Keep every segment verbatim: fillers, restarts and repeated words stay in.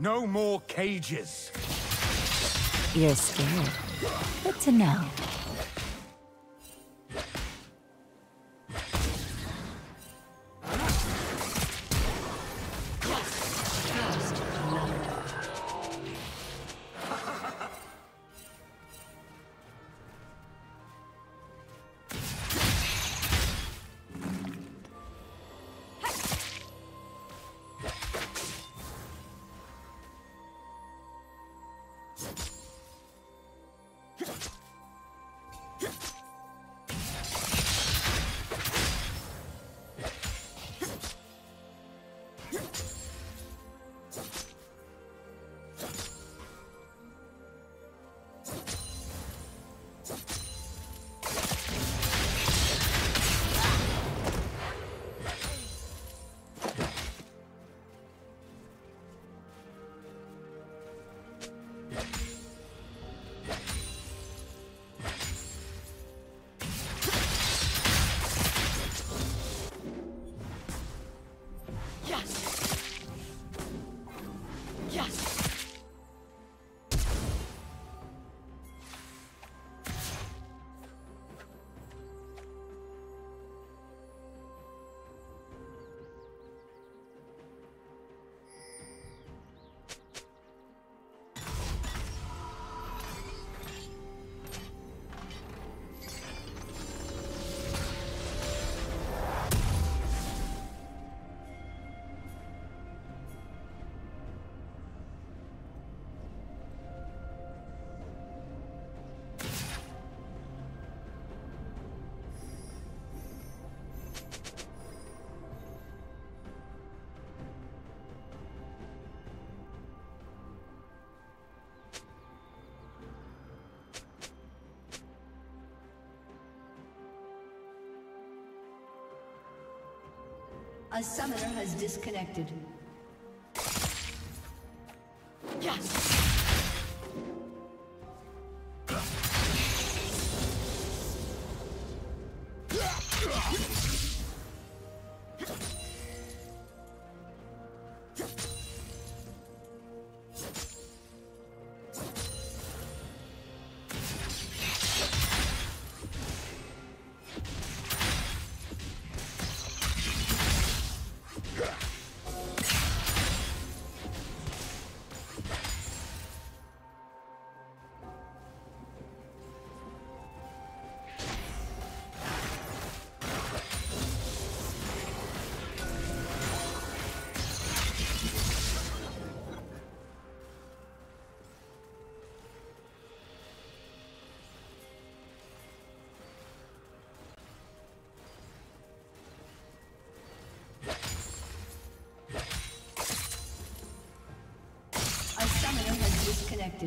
No more cages. You're scared. Good to know. A summoner has disconnected. Yes! Disconnected.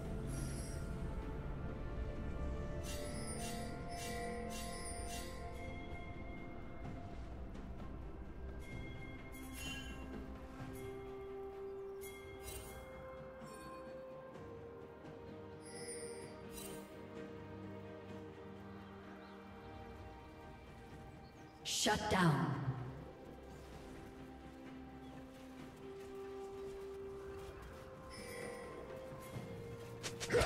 Shut down. Yeah.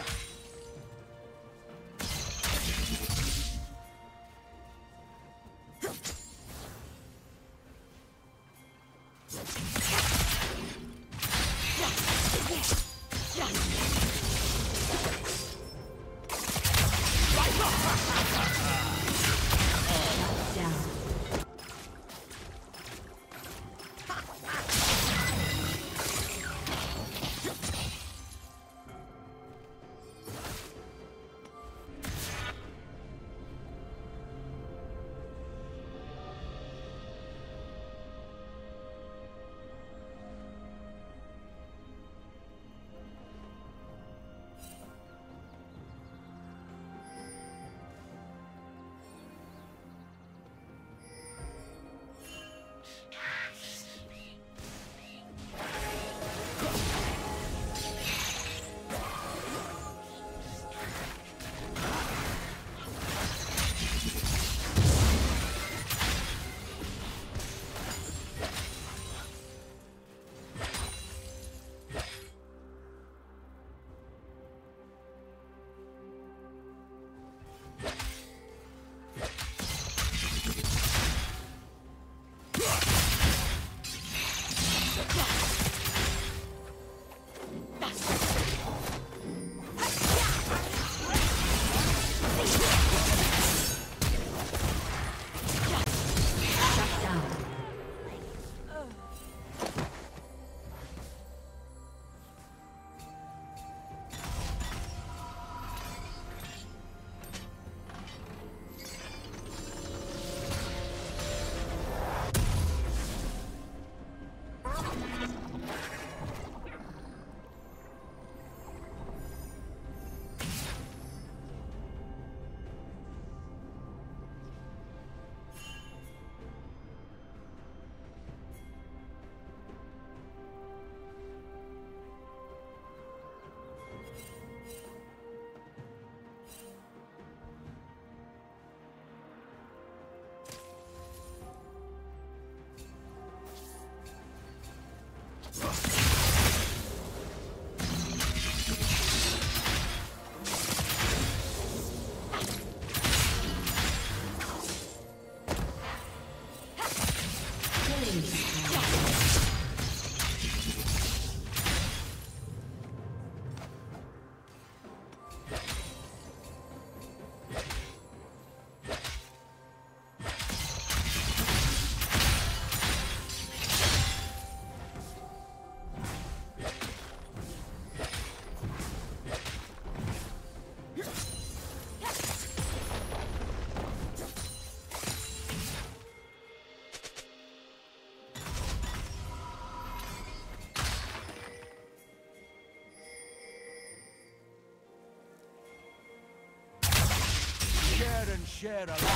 And share alike.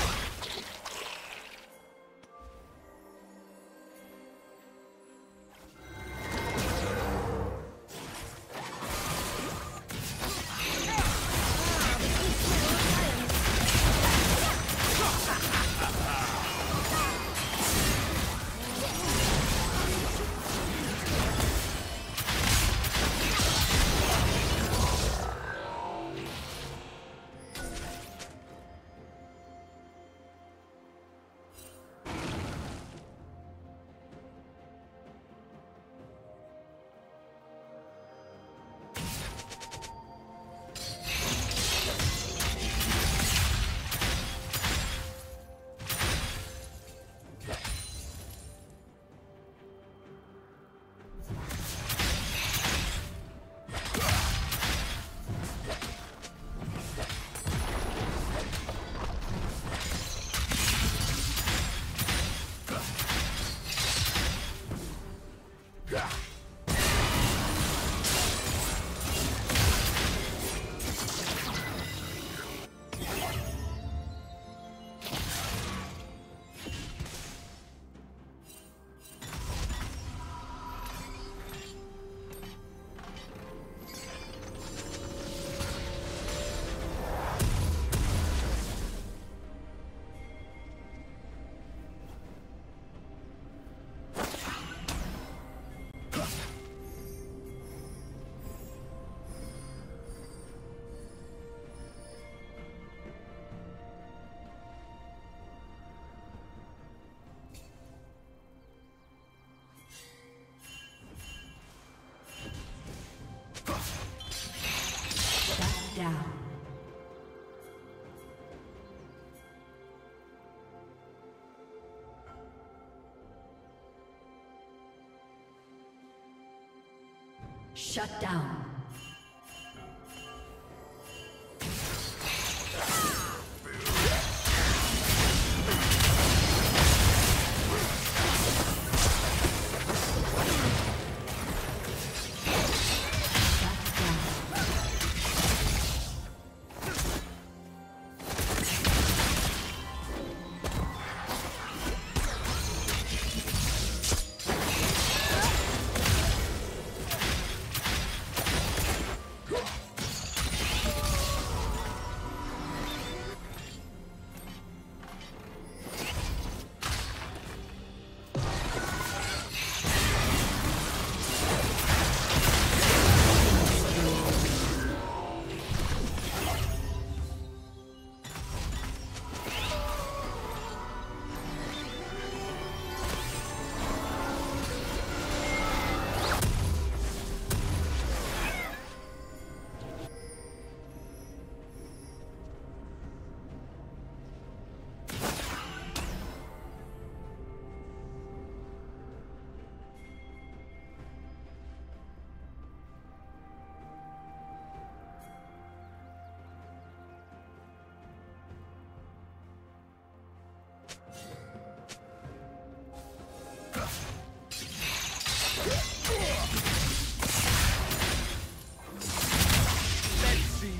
Shut down.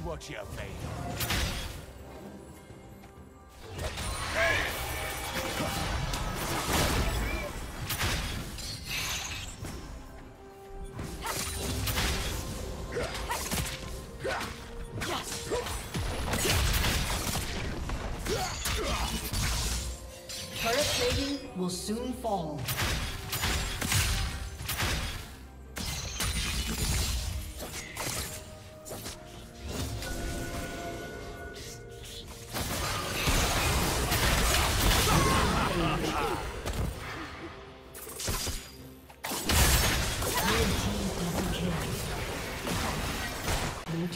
What you made. Turret plating will soon fall. Blue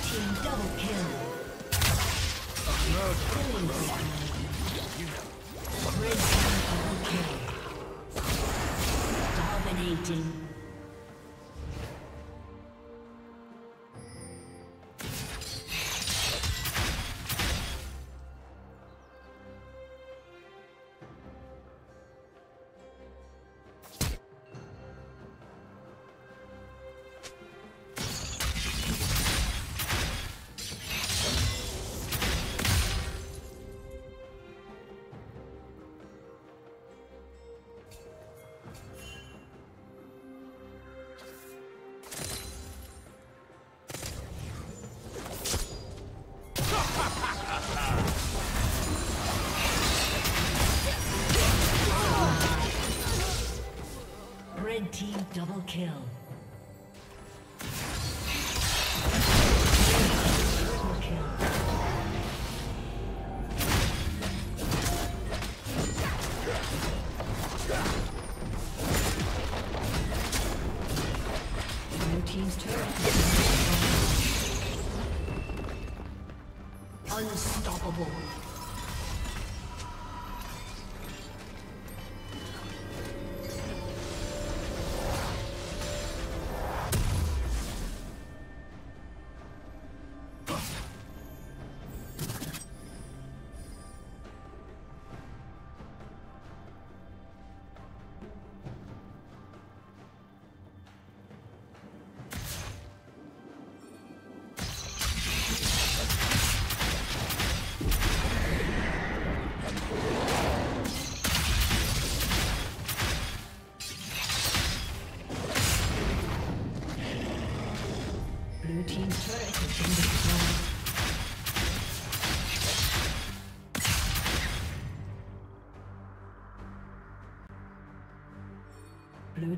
Team double kill. Double kill. Blue team's turret. Unstoppable. Blue